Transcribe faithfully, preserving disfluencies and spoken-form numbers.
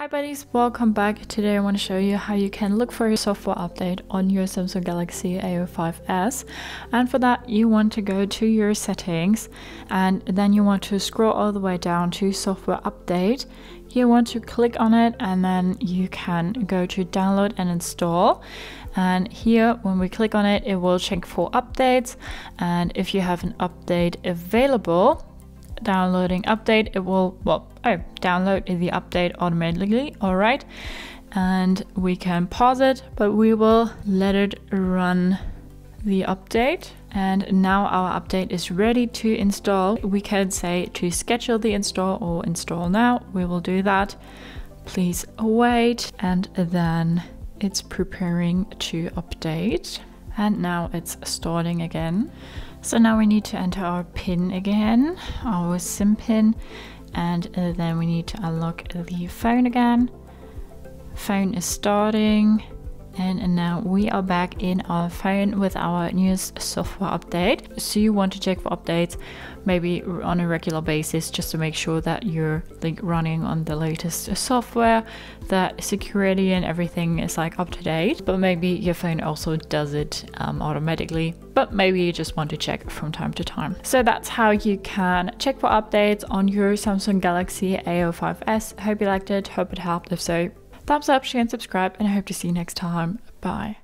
Hi buddies, welcome back. Today I want to show you how you can look for a software update on your Samsung Galaxy A oh five S, and for that you want to go to your settings and then you want to scroll all the way down to software update. You want to click on it and then you can go to download and install, and here when we click on it it will check for updates, and if you have an update available downloading update it will well oh download the update automatically. All right, and we can pause it, but we will let it run the update, and now our update is ready to install. We can say to schedule the install or install now. We will do that. Please wait, and then it's preparing to update. And now it's starting again. So now we need to enter our PIN again, our SIM PIN, and then we need to unlock the phone again. Phone is starting, and now we are back in our phone with our newest software update. So you want to check for updates maybe on a regular basis just to make sure that you're like running on the latest software, that security and everything is like up to date, but maybe your phone also does it um, automatically, but maybe you just want to check from time to time. So that's how you can check for updates on your Samsung Galaxy A oh five S. Hope you liked it, hope it helped. If so, thumbs up, share and subscribe, and I hope to see you next time. Bye.